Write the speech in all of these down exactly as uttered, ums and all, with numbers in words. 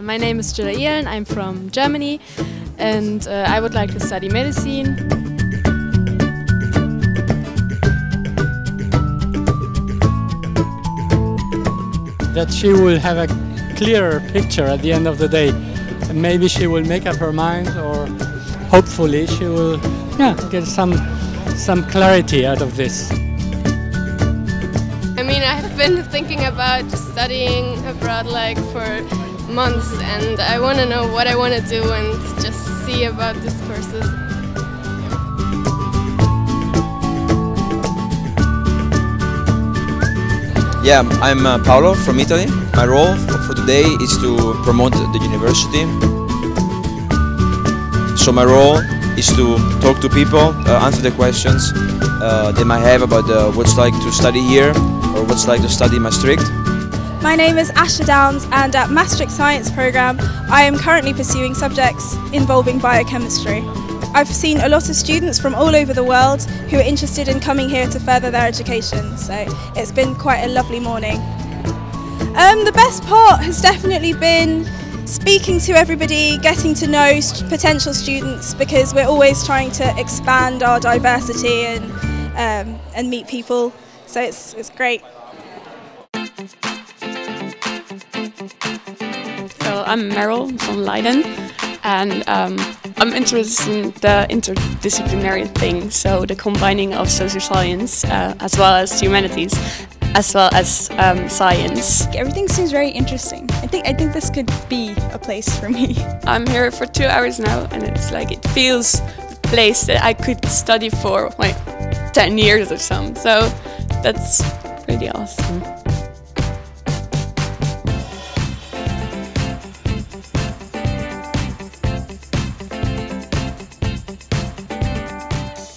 My name is Jillian, I'm from Germany, and uh, I would like to study medicine. That she will have a clearer picture at the end of the day. Maybe she will make up her mind, or hopefully she will yeah, get some, some clarity out of this. I mean, I've been thinking about studying abroad like for months, and I want to know what I want to do and just see about these courses. Yeah, I'm uh, Paolo from Italy. My role for today is to promote the university. So my role is to talk to people, uh, answer the questions uh, they might have about uh, what's like to study here or what's like to study in Maastricht. My name is Asha Downs, and at Maastricht Science Programme I am currently pursuing subjects involving biochemistry. I've seen a lot of students from all over the world who are interested in coming here to further their education, so it's been quite a lovely morning. Um, the best part has definitely been speaking to everybody, getting to know st- potential students, because we're always trying to expand our diversity and, um, and meet people, so it's, it's great. So I'm Meryl von Leiden, and um, I'm interested in the interdisciplinary thing, so the combining of social science uh, as well as humanities, as well as um, science. Everything seems very interesting. I think I think this could be a place for me. I'm here for two hours now, and it's like it feels the place that I could study for like ten years or something. So that's pretty awesome.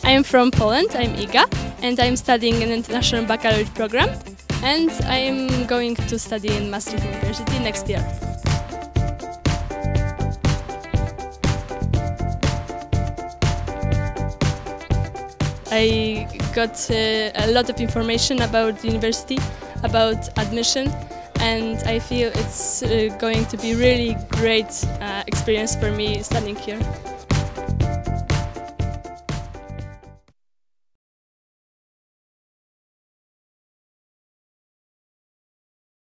I'm from Poland, I'm Iga, and I'm studying an International Baccalaureate Program, and I'm going to study in Maastricht University next year. I got uh, a lot of information about the university, about admission, and I feel it's uh, going to be really great uh, experience for me studying here.